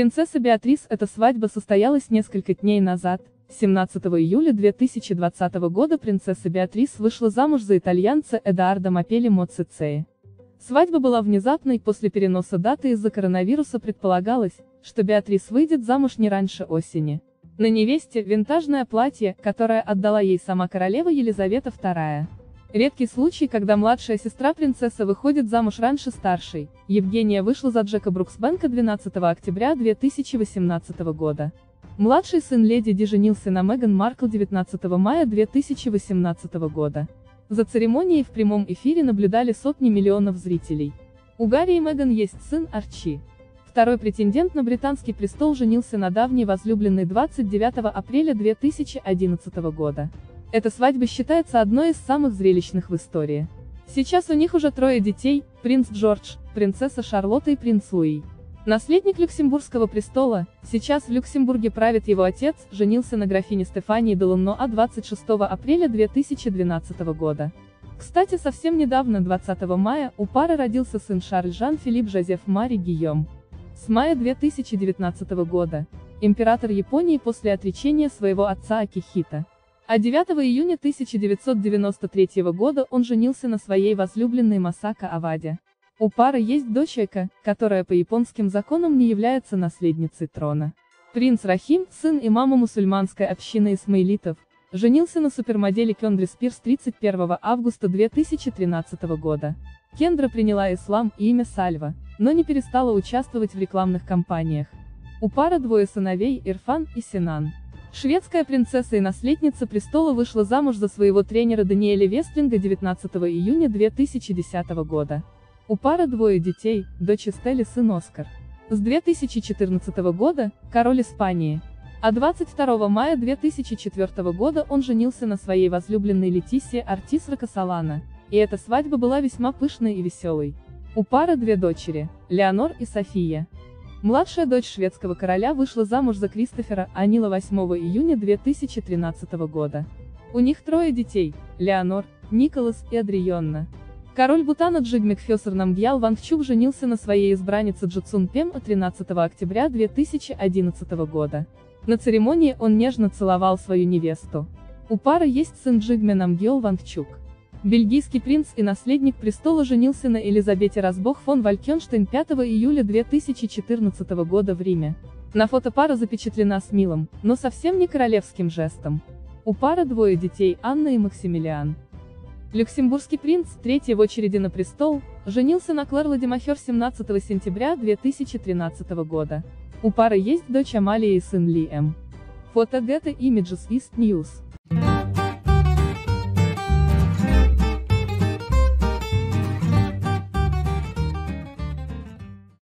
Принцесса Беатрис эта свадьба состоялась несколько дней назад. 17 июля 2020 года принцесса Беатрис вышла замуж за итальянца Эдоардо Мапелли Моцци. Свадьба была внезапной после переноса даты из-за коронавируса. Предполагалось, что Беатрис выйдет замуж не раньше осени. На невесте винтажное платье, которое отдала ей сама королева Елизавета II. Редкий случай, когда младшая сестра принцессы выходит замуж раньше старшей. Евгения вышла за Джека Бруксбэнка 12 октября 2018 года. Младший сын леди Ди женился на Меган Маркл 19 мая 2018 года. За церемонией в прямом эфире наблюдали сотни миллионов зрителей. У Гарри и Меган есть сын Арчи. Второй претендент на британский престол женился на давней возлюбленной 29 апреля 2011 года. Эта свадьба считается одной из самых зрелищных в истории. Сейчас у них уже 3 детей: принц Джордж, принцесса Шарлотта и принц Луи. Наследник люксембургского престола, сейчас в Люксембурге правит его отец, женился на графине Стефании де Ланноа 26 апреля 2012 года. Кстати, совсем недавно, 20 мая, у пары родился сын Шарль Жан Филипп Жозеф Мари Гийом. С мая 2019 года император Японии после отречения своего отца Акихита. А 9 июня 1993 года он женился на своей возлюбленной Масако Аваде. У пары есть дочь Эка, которая по японским законам не является наследницей трона. Принц Рахим, сын имама мусульманской общины исмаилитов, женился на супермодели Кендре Спирс 31 августа 2013 года. Кендра приняла ислам и имя Сальва, но не перестала участвовать в рекламных кампаниях. У пары 2 сыновей: Ирфан и Синан. Шведская принцесса и наследница престола вышла замуж за своего тренера Даниэля Вестлинга 19 июня 2010 года. У пары 2 детей, дочь Эстелль и сын Оскар. С 2014 года – король Испании. А 22 мая 2004 года он женился на своей возлюбленной Летисии Ортис Рокасолана, и эта свадьба была весьма пышной и веселой. У пары 2 дочери – Леонор и София. Младшая дочь шведского короля вышла замуж за Кристофера Анила 8 июня 2013 года. У них 3 детей – Леонор, Николас и Адрионна. Король Бутана Джигмик Фесор Намгьял Вангчук женился на своей избраннице Джуцун Пем 13 октября 2011 года. На церемонии он нежно целовал свою невесту. У пары есть сын Джигме Намгиал Вангчук. Бельгийский принц и наследник престола женился на Елизавете Разбох фон Валькенштейн 5 июля 2014 года в Риме. На фото пара запечатлена с милым, но совсем не королевским жестом. У пары 2 детей: Анна и Максимилиан. Люксембургский принц, третий в очереди на престол, женился на Кларле де Махер 17 сентября 2013 года. У пары есть дочь Амалия и сын Лиэм. Фото Getty Images East News.